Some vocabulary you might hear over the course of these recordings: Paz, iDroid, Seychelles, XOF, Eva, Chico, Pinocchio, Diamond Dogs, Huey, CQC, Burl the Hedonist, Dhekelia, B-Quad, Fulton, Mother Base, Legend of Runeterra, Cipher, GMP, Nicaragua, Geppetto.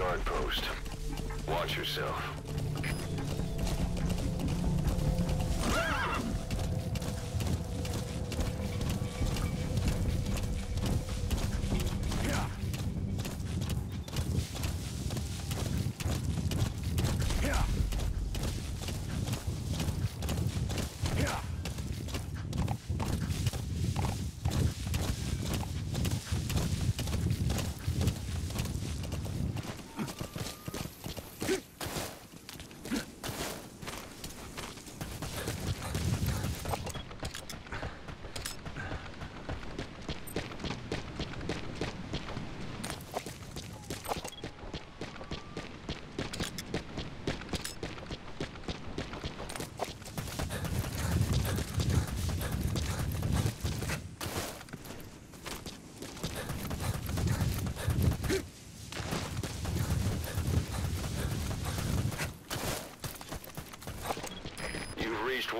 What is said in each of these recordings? guard post. Watch yourself.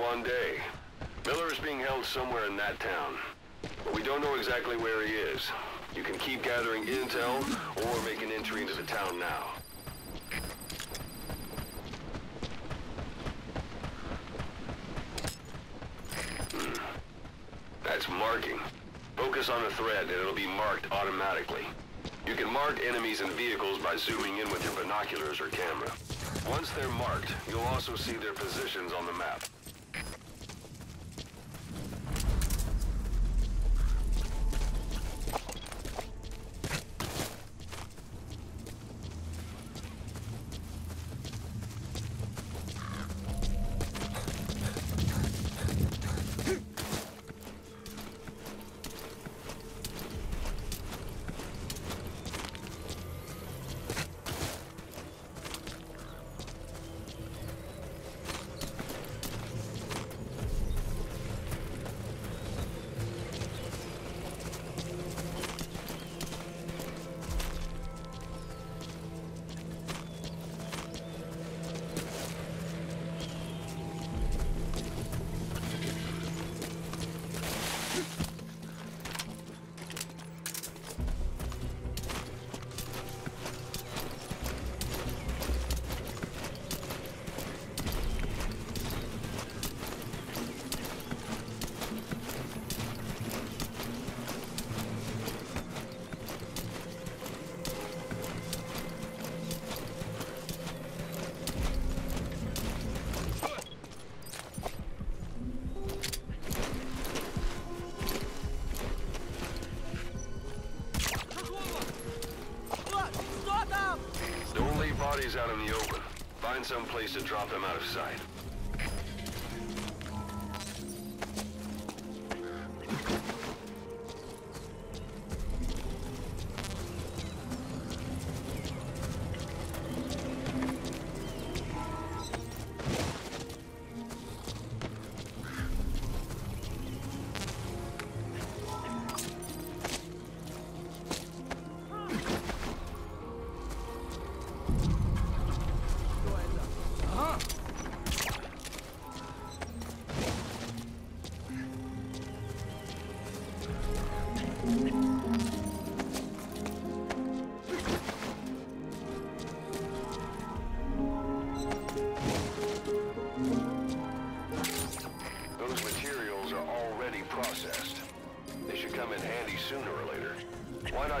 One day. Miller is being held somewhere in that town. But we don't know exactly where he is. You can keep gathering intel or make an entry into the town now. That's marking. Focus on a thread and it'll be marked automatically. You can mark enemies and vehicles by zooming in with your binoculars or camera. Once they're marked, you'll also see their positions on the map. Out in the open. Find some place to drop them out of sight.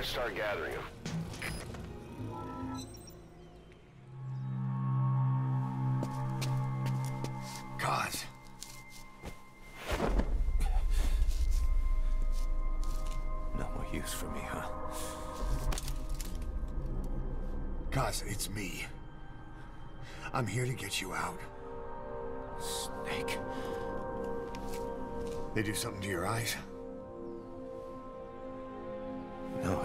Start gathering them. God. No more use for me, huh? Kaz, it's me. I'm here to get you out. Snake. They do something to your eyes? No,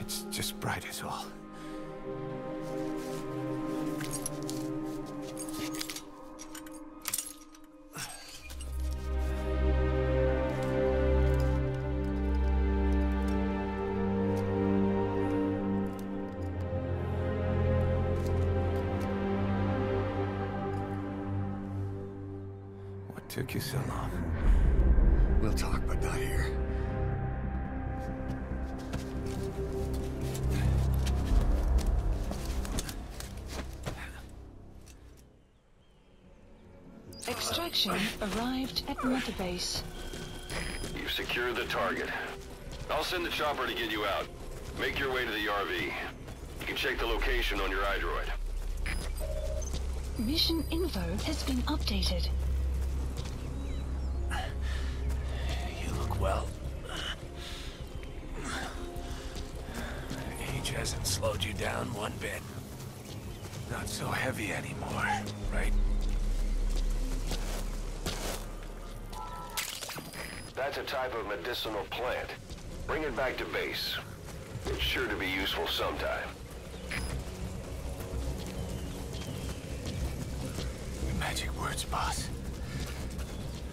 it's just bright as all. What took you so long? We'll talk, but not here. extraction arrived at Mother Base. You've secured the target. I'll send the chopper to get you out. Make your way to the RV. You can check the location on your iDroid. Mission info has been updated. You look well. Age hasn't slowed you down one bit. Not so heavy anymore, right? That's a type of medicinal plant. Bring it back to base. It's sure to be useful sometime. The magic words, boss.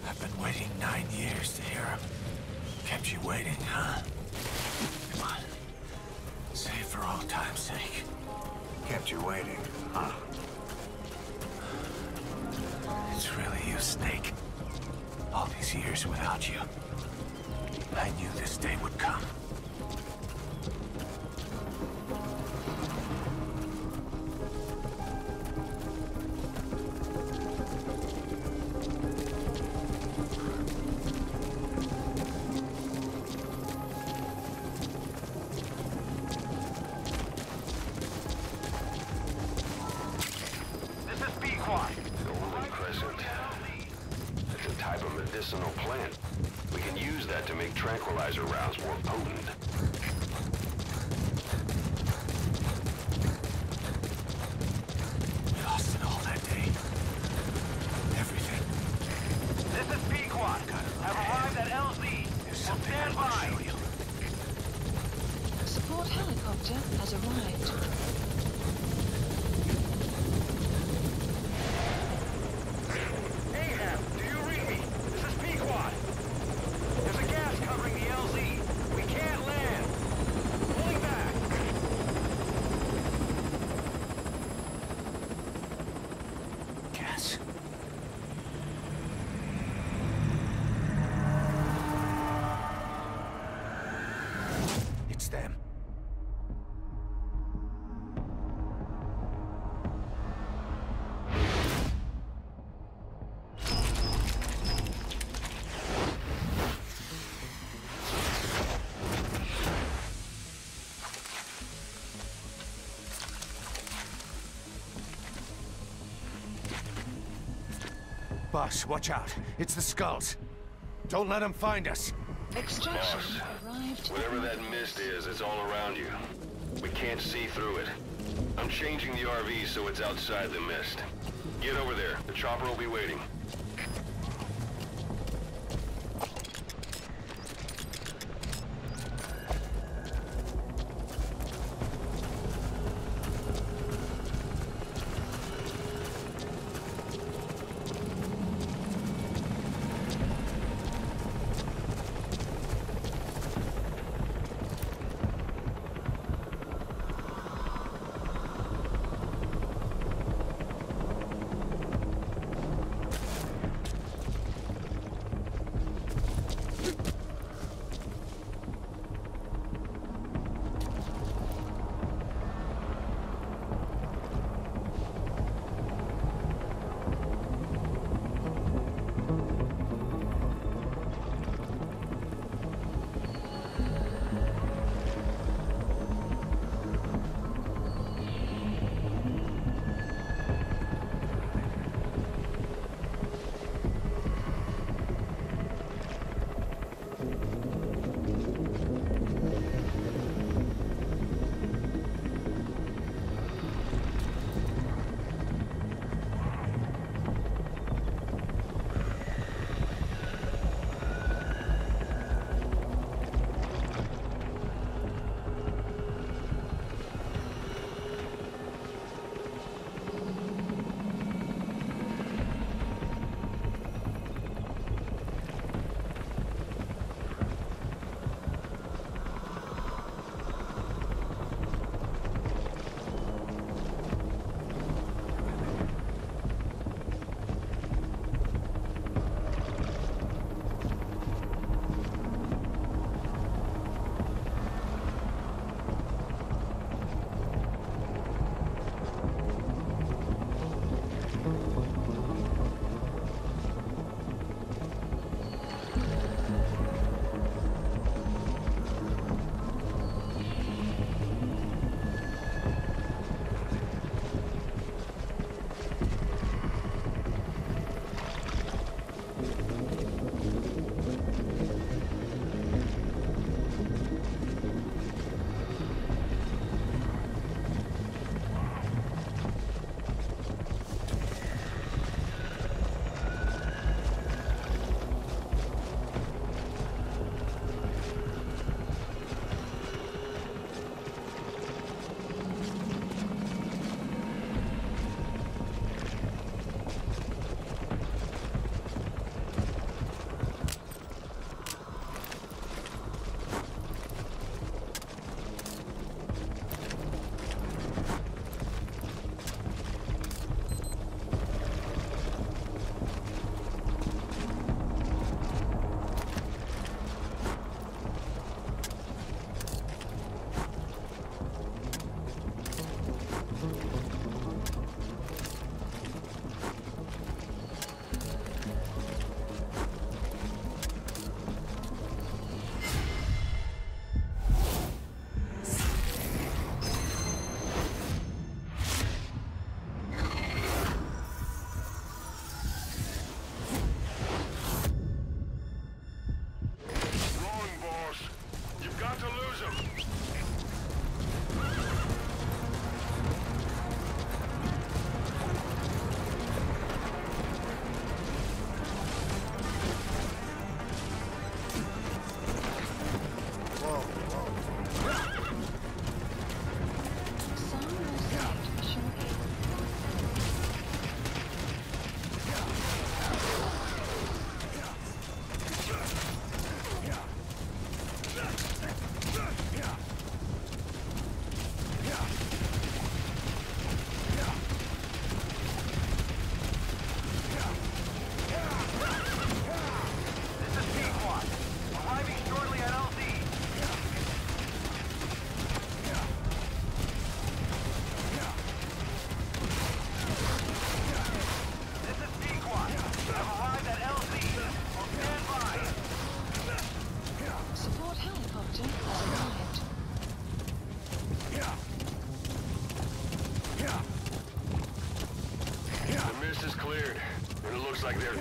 I've been waiting 9 years to hear them. Kept you waiting, huh? Come on. Say it for all time's sake. Kept you waiting, huh? It's really you, Snake. All these years without you. I knew this day would come. Boss, watch out. It's the skulls. Don't let them find us. Extraction arrived. Whatever that mist is, it's all around you. We can't see through it. I'm changing the RV so it's outside the mist. Get over there. The chopper will be waiting.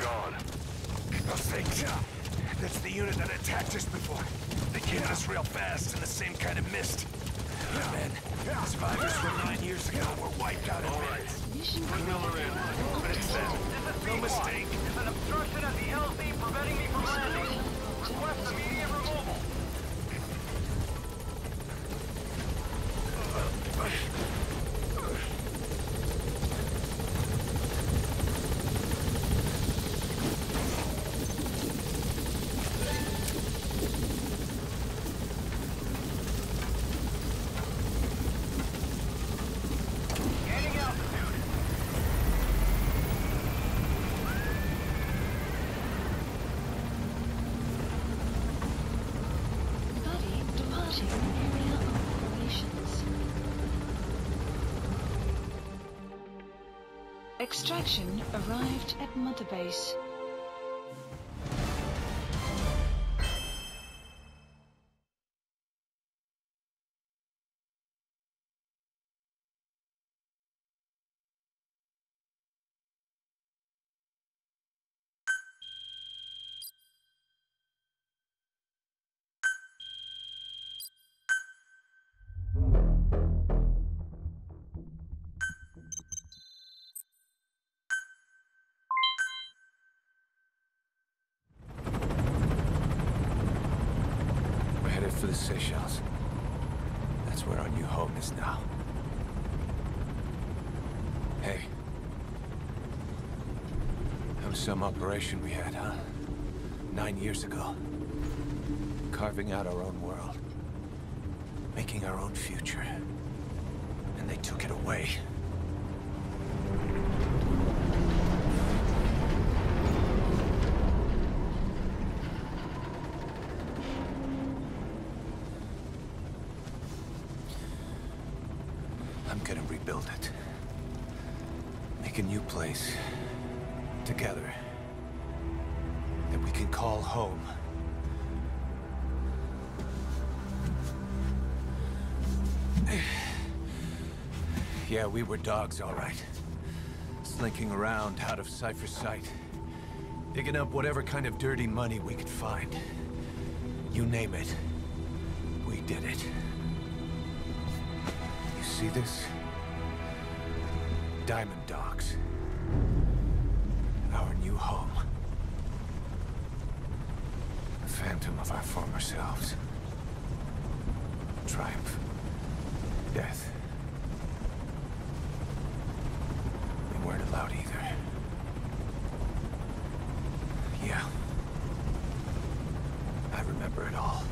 gone. That's the unit that attacked us before. They came at us real fast in the same kind of mist. Man, survivors from 9 years ago were wiped out in minutes. Bring Miller in. That's it. No mistake. An obstruction at the LZ preventing me from landing. Request immediate removal. Extraction arrived at Mother Base. For the Seychelles. That's where our new home is now. Hey. That was some operation we had, huh? 9 years ago. Carving out our own world. Making our own future. And they took it away. A new place together that we can call home. Yeah, we were dogs, all right. Slinking around out of Cipher's sight, digging up whatever kind of dirty money we could find. You name it, we did it. You see this? Diamond Dogs. Our new home. The phantom of our former selves. Triumph. Death. We weren't allowed either. Yeah. I remember it all.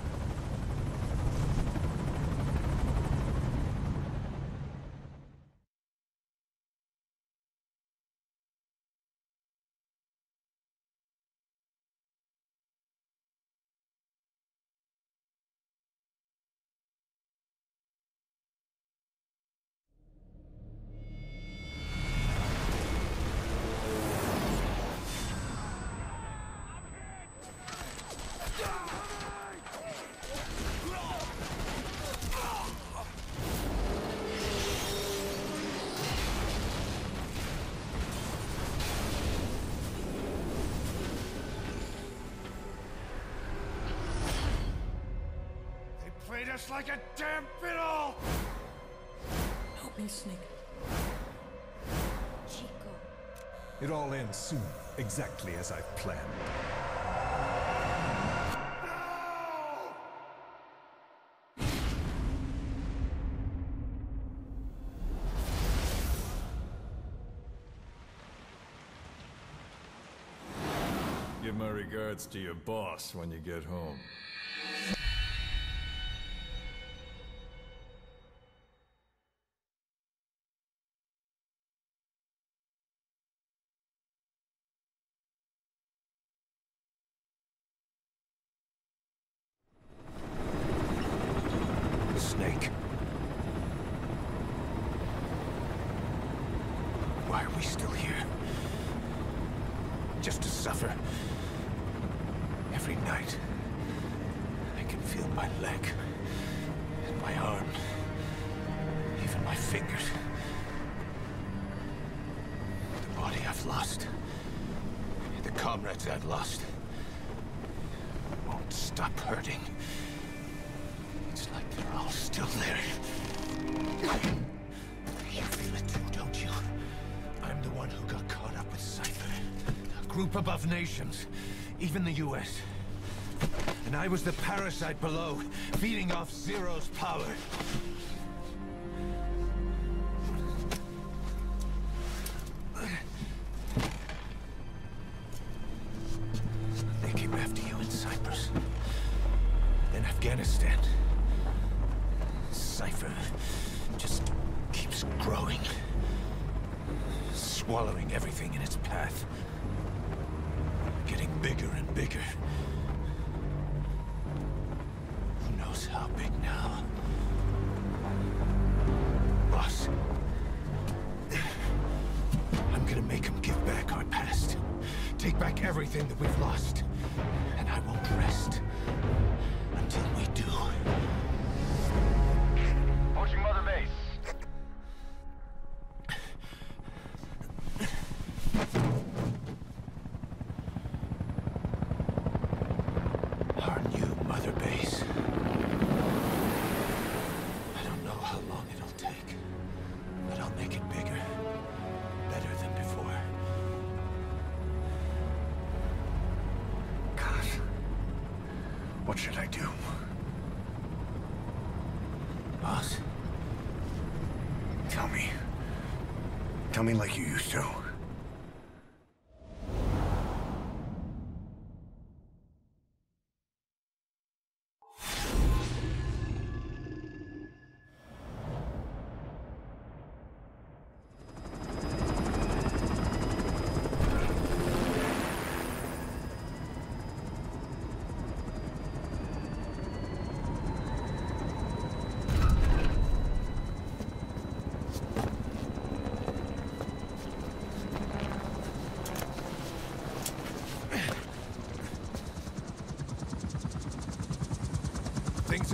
Just like a damn fiddle! Help me, Snake. Chico. It all ends soon, exactly as I've planned. No! Give my regards to your boss when you get home. comrades I've lost won't stop hurting. It's like they're all still there. You feel it too, don't you? I'm the one who got caught up with Cipher. A group above nations, even the US. And I was the parasite below, feeding off Zero's power. What should I do? Paz? Tell me. Tell me like you used to.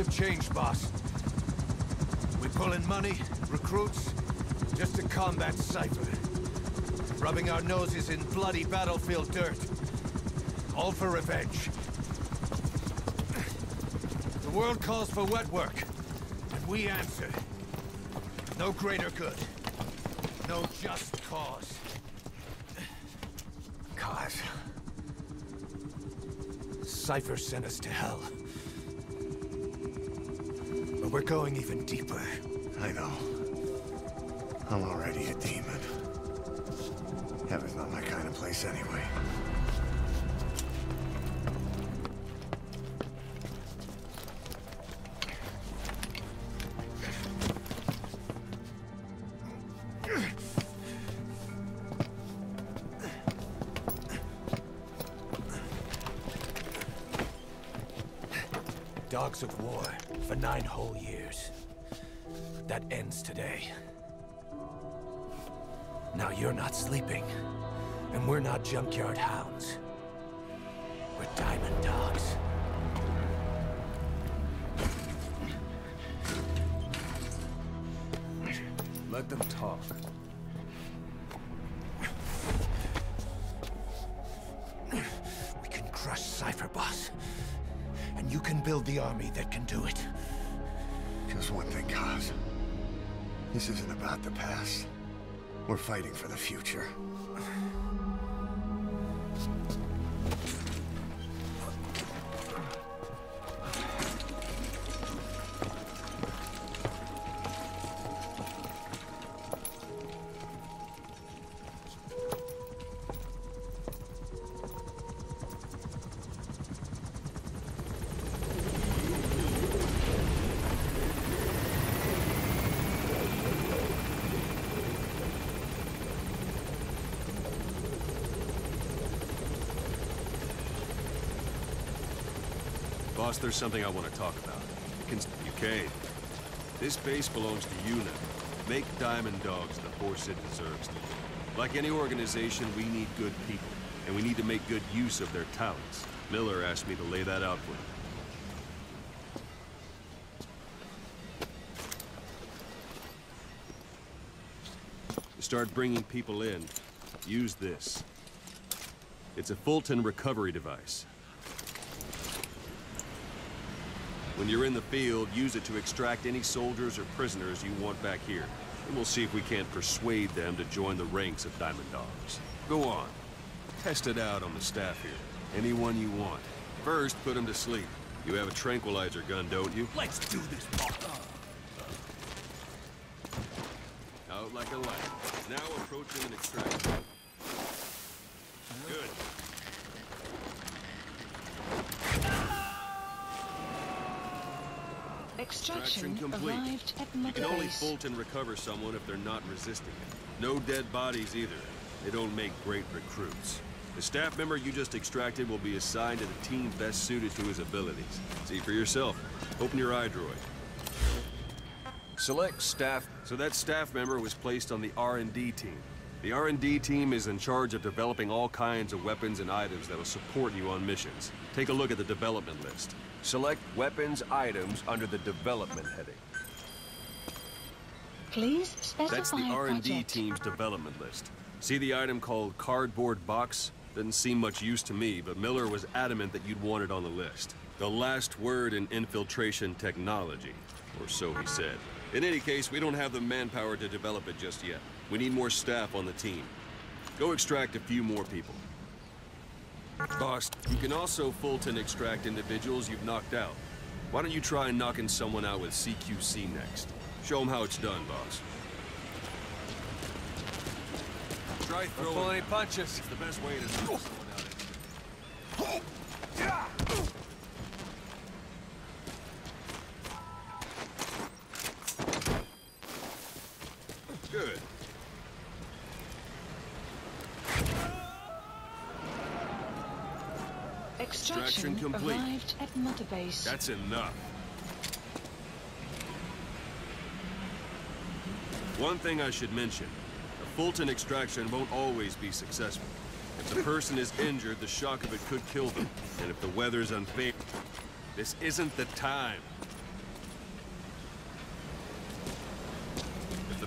Change, boss. We pull in money, recruits, just to combat Cipher. Rubbing our noses in bloody battlefield dirt. All for revenge. The world calls for wet work, and we answer. No greater good. No just cause. Cause? Cipher sent us to hell. We're going even deeper. I know. I'm already a demon. Heaven's not my kind of place anyway. Dogs of war. For 9 whole years. That ends today. Now you're not sleeping, and we're not junkyard hounds. We're Diamond Dogs. Let them talk. We can crush Cipher, boss. And you can build the army that can do it. Just one thing, Cos. This isn't about the past. We're fighting for the future. There's something I want to talk about. UK, this base belongs to you now. Make Diamond Dogs the force it deserves to be. Like any organization, we need good people, and we need to make good use of their talents. Miller asked me to lay that out for him. To start bringing people in, use this. It's a Fulton recovery device. When you're in the field, use it to extract any soldiers or prisoners you want back here. And we'll see if we can't persuade them to join the ranks of Diamond Dogs. Go on. Test it out on the staff here. Anyone you want. First, put them to sleep. You have a tranquilizer gun, don't you? Let's do this, out like a light. Now approaching an extraction. Good. Extraction complete. Arrived at Mother Base. You can only Fulton recover someone if they're not resisting it. No dead bodies either. They don't make great recruits. The staff member you just extracted will be assigned to the team best suited to his abilities. See for yourself. Open your iDroid. Select staff. So that staff member was placed on the R&D team. The R&D team is in charge of developing all kinds of weapons and items that will support you on missions. Take a look at the development list. Select weapons items under the development heading. Please specify. That's the R&D team's development list. See the item called cardboard box? Doesn't seem much use to me, but Miller was adamant that you'd want it on the list. The last word in infiltration technology, or so he said. In any case, we don't have the manpower to develop it just yet. We need more staff on the team. Go extract a few more people. Boss, you can also Fulton extract individuals you've knocked out. Why don't you try knocking someone out with CQC next? Show them how it's done, boss. Try throwing. Don't pull any punches. It's the best way to throw someone out. Good. Extraction complete. Arrived at Mother Base. That's enough. One thing I should mention, a Fulton extraction won't always be successful. If the person is injured, the shock of it could kill them. And if the weather's unfavorable, this isn't the time.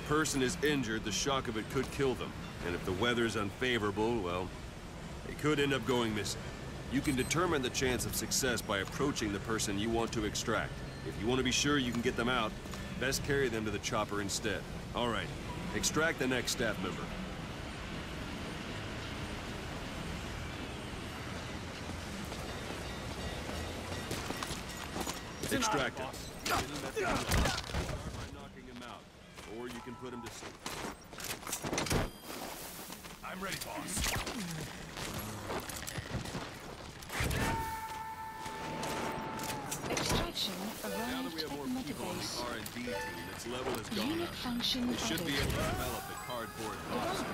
Person is injured, the shock of it could kill them. And if the weather's unfavorable, well, they could end up going missing. You can determine the chance of success by approaching the person you want to extract. If you want to be sure you can get them out, best carry them to the chopper instead. All right, extract the next staff member. Extract him. Or you can put him to sleep. I'm ready, boss. Extraction arrived at Mother Base. R&D team, its level has gone up. Unit function we should be able to develop the cardboard box.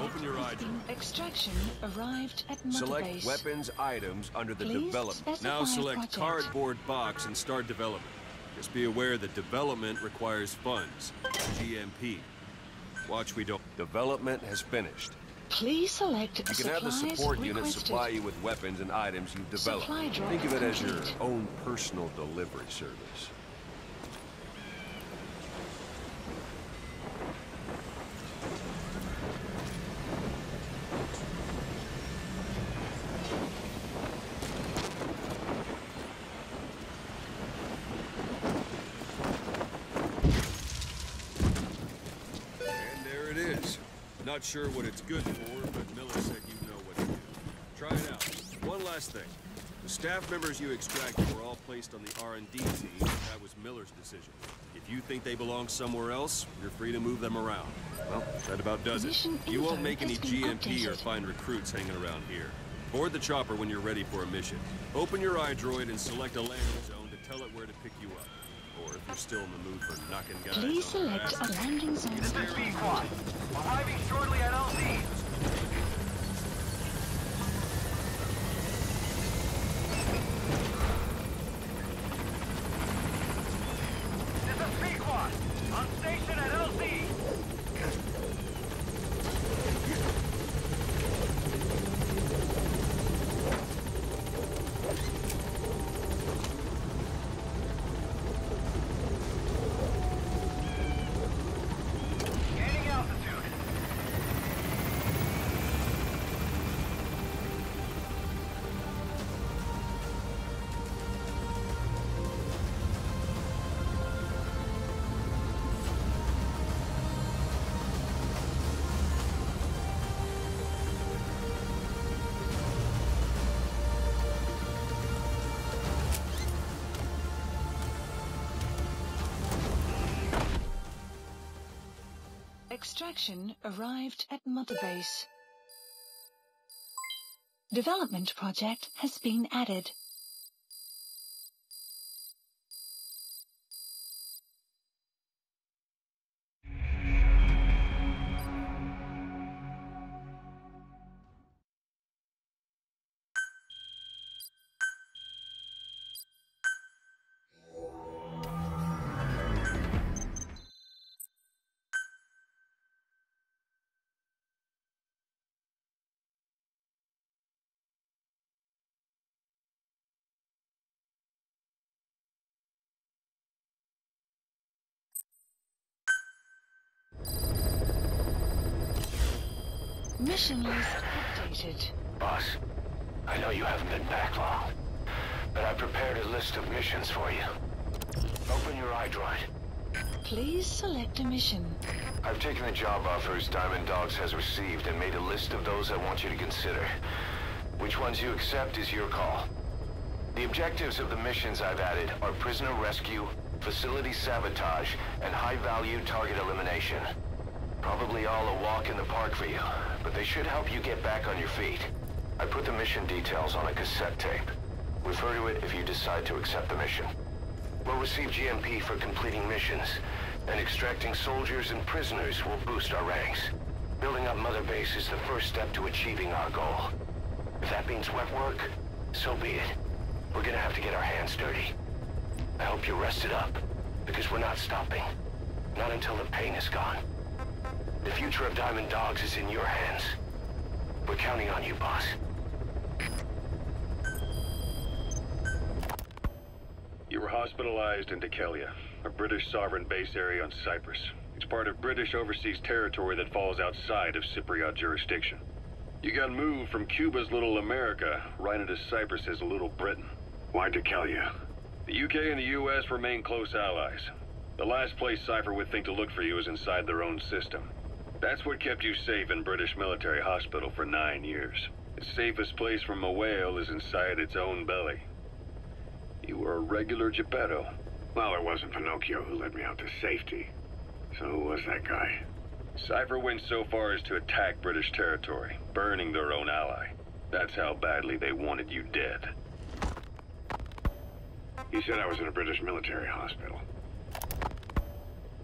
Open your eyes. Extraction arrived at Mother Base. Select weapons items under the development. Now select cardboard box and start development. Just be aware that development requires funds. GMP. Watch we don't. Development has finished. Please select supplies. You can have the support unit supply you with weapons and items you've developed. Think of it as your own personal delivery service. Not sure what it's good for, but Miller said you know what to do. Try it out. One last thing. The staff members you extracted were all placed on the R&D team, and that was Miller's decision. If you think they belong somewhere else, you're free to move them around. Well, that about does it. You won't make any GMP or find recruits hanging around here. Board the chopper when you're ready for a mission. Open your iDroid and select a landing zone to tell it where to pick you up. Or if you're still in the mood for knocking guys. Please select a landing zone. This is B-Quad. Arriving shortly at LZ. This is B-Quad. On station at LZ. extraction arrived at Mother Base. Development project has been added. Mission list updated. Boss, I know you haven't been back long, but I prepared a list of missions for you. Open your iDroid. Please select a mission. I've taken the job offers Diamond Dogs has received and made a list of those I want you to consider. Which ones you accept is your call. The objectives of the missions I've added are prisoner rescue, facility sabotage, and high-value target elimination. Probably all a walk in the park for you, but they should help you get back on your feet. I put the mission details on a cassette tape. Refer to it if you decide to accept the mission. We'll receive GMP for completing missions, and extracting soldiers and prisoners will boost our ranks. Building up Mother Base is the first step to achieving our goal. If that means wet work, so be it. We're gonna have to get our hands dirty. I hope you're rested up, because we're not stopping. Not until the pain is gone. The future of Diamond Dogs is in your hands. We're counting on you, boss. You were hospitalized in Dhekelia, a British sovereign base area on Cyprus. It's part of British overseas territory that falls outside of Cypriot jurisdiction. You got moved from Cuba's Little America right into Cyprus's Little Britain. Why Dhekelia? The UK and the US remain close allies. The last place Cipher would think to look for you is inside their own system. That's what kept you safe in British military hospital for 9 years. The safest place from a whale is inside its own belly. You were a regular Geppetto. Well, it wasn't Pinocchio who led me out to safety. So who was that guy? Cipher went so far as to attack British territory, burning their own ally. That's how badly they wanted you dead. He said I was in a British military hospital.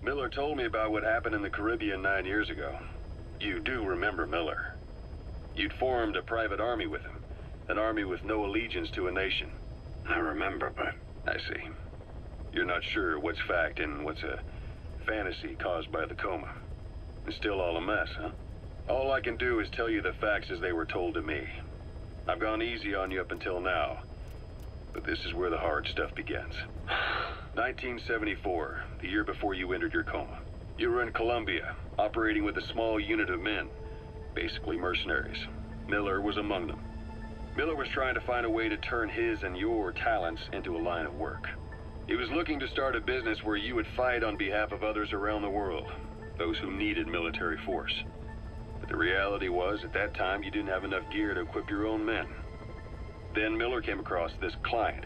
Miller told me about what happened in the Caribbean 9 years ago. You do remember Miller. You'd formed a private army with him. An army with no allegiance to a nation. I remember, but... I see. You're not sure what's fact and what's a fantasy caused by the coma. It's still all a mess, huh? All I can do is tell you the facts as they were told to me. I've gone easy on you up until now. But this is where the hard stuff begins. 1974, the year before you entered your coma. You were in Colombia, operating with a small unit of men, basically mercenaries. Miller was among them. Miller was trying to find a way to turn his and your talents into a line of work. He was looking to start a business where you would fight on behalf of others around the world, those who needed military force. But the reality was, at that time, you didn't have enough gear to equip your own men. Then Miller came across this client.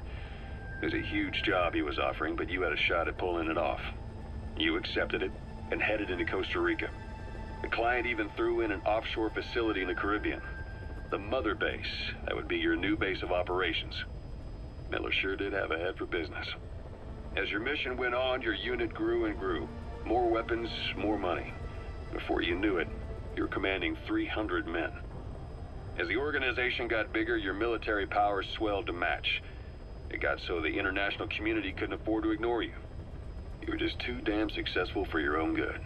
It was a huge job he was offering, but you had a shot at pulling it off. You accepted it and headed into Costa Rica. The client even threw in an offshore facility in the Caribbean. The Mother Base, that would be your new base of operations. Miller sure did have a head for business. As your mission went on, your unit grew and grew. More weapons, more money. Before you knew it, you were commanding 300 men. As the organization got bigger, your military power swelled to match. It got so the international community couldn't afford to ignore you. You were just too damn successful for your own good.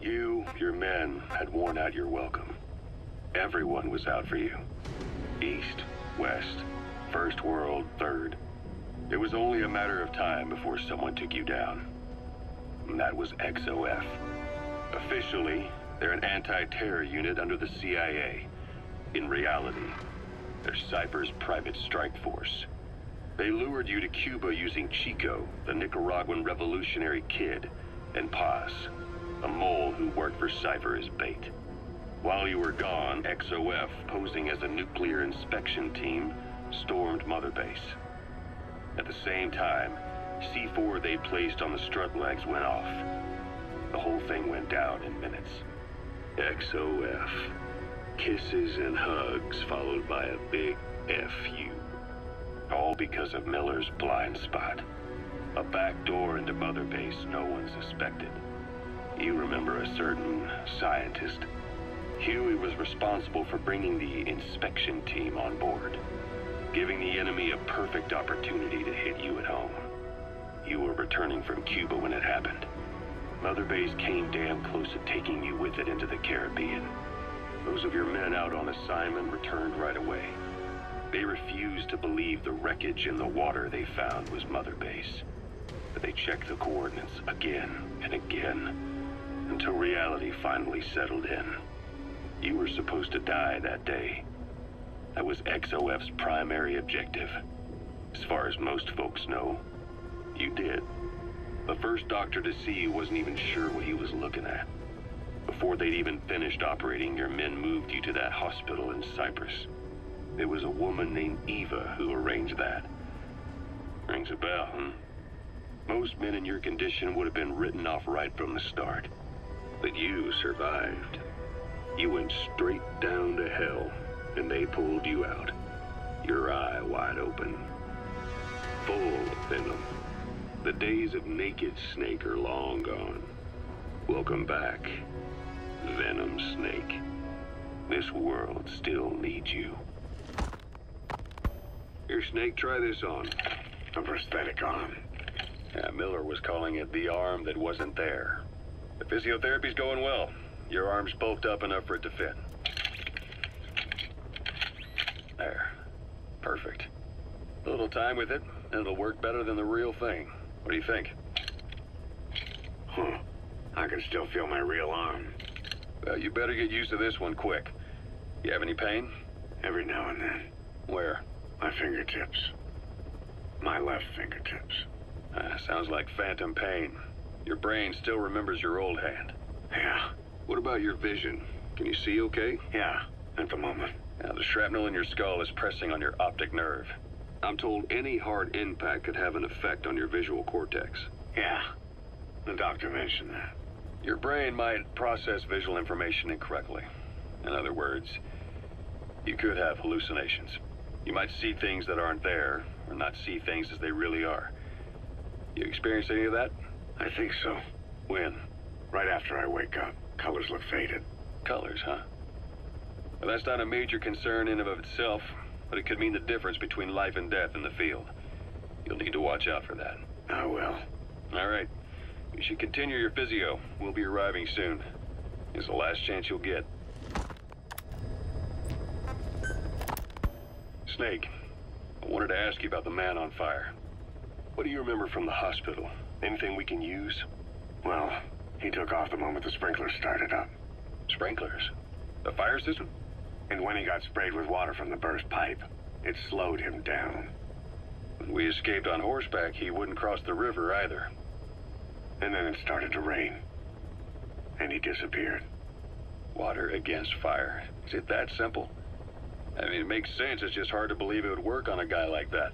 You, your men, had worn out your welcome. Everyone was out for you. East, West, First World, Third. It was only a matter of time before someone took you down. And that was XOF. Officially, they're an anti-terror unit under the CIA. In reality, they're Cypher's private strike force. They lured you to Cuba using Chico, the Nicaraguan revolutionary kid, and Paz, a mole who worked for Cipher as bait. While you were gone, XOF, posing as a nuclear inspection team, stormed Mother Base. At the same time, C4 they placed on the strut legs went off. the whole thing went down in minutes. XOF. Kisses and hugs followed by a big F-U. All because of Miller's blind spot. A back door into Mother Base no one suspected. You remember a certain scientist? Huey was responsible for bringing the inspection team on board, giving the enemy a perfect opportunity to hit you at home. You were returning from Cuba when it happened. Mother Base came damn close to taking you with it into the Caribbean. Those of your men out on assignment returned right away. They refused to believe the wreckage in the water they found was Mother Base. But they checked the coordinates again and again, until reality finally settled in. You were supposed to die that day. That was XOF's primary objective. As far as most folks know, you did. The first doctor to see you wasn't even sure what he was looking at. Before they'd even finished operating, your men moved you to that hospital in Cyprus. It was a woman named Eva who arranged that. Rings a bell, hmm? Most men in your condition would have been written off right from the start. But you survived. You went straight down to hell, and they pulled you out. Your eye wide open. Full of venom. The days of Naked Snake are long gone. Welcome back, Venom Snake. This world still needs you. Here, Snake, try this on. A prosthetic arm. Yeah, Miller was calling it the arm that wasn't there. The physiotherapy's going well. Your arm's bulked up enough for it to fit. There. Perfect. A little time with it, and it'll work better than the real thing. What do you think? Huh. I can still feel my real arm. Well, you better get used to this one quick. You have any pain? Every now and then. Where? My fingertips. My left fingertips. Sounds like phantom pain. Your brain still remembers your old hand. Yeah. What about your vision? Can you see okay? Yeah, at the moment. Now, the shrapnel in your skull is pressing on your optic nerve. I'm told any hard impact could have an effect on your visual cortex. Yeah, the doctor mentioned that. Your brain might process visual information incorrectly. In other words, you could have hallucinations. You might see things that aren't there, or not see things as they really are. You experienced any of that? I think so. When? Right after I wake up. Colors look faded. Colors, huh? Well, that's not a major concern in and of itself, but it could mean the difference between life and death in the field. You'll need to watch out for that. I will. All right. You should continue your physio. We'll be arriving soon. It's the last chance you'll get. Snake, I wanted to ask you about the man on fire. What do you remember from the hospital? Anything we can use? Well, he took off the moment the sprinklers started up. Sprinklers? The fire system? And when he got sprayed with water from the burst pipe, it slowed him down. When we escaped on horseback, he wouldn't cross the river either. And then it started to rain. And he disappeared. Water against fire. Is it that simple? I mean, it makes sense. It's just hard to believe it would work on a guy like that.